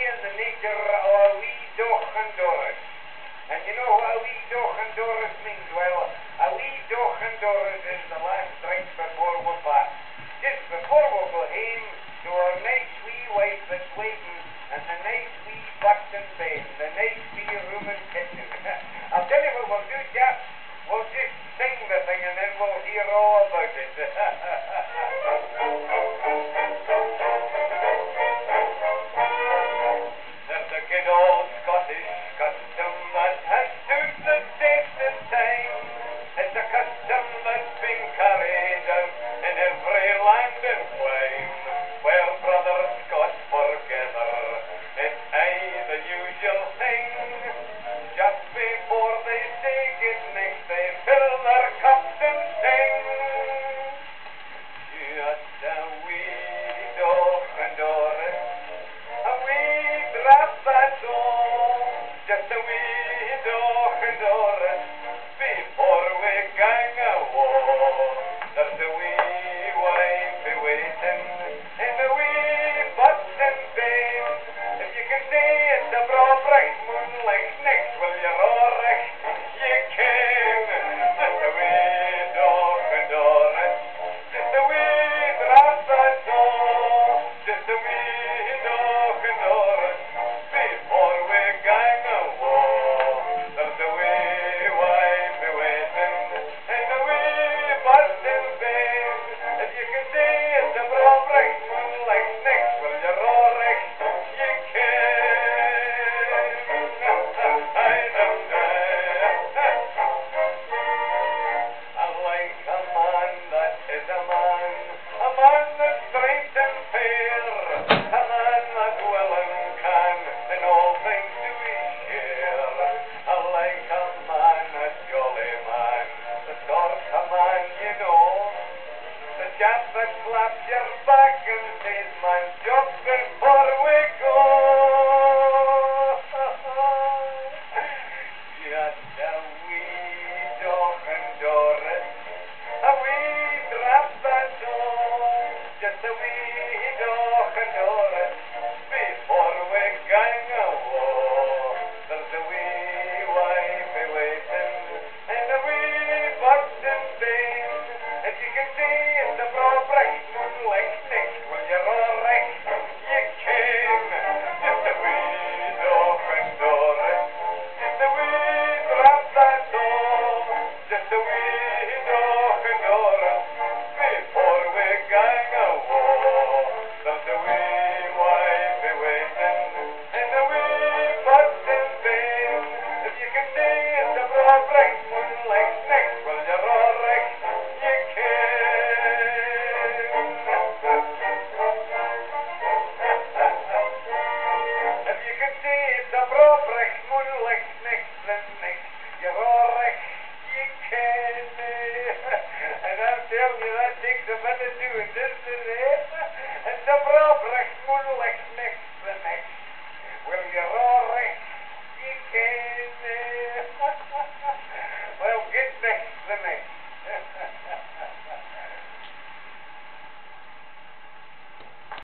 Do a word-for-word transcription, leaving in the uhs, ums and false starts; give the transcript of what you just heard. in the nature of wee doch and Doris. And you know what a wee doch and Doris means? Well, a wee doch and Doris is the last drink before we're back. Just before we go home to our nice wee wife that's waiting, and the nice wee bucks and bed, the nice wee room and kitchen.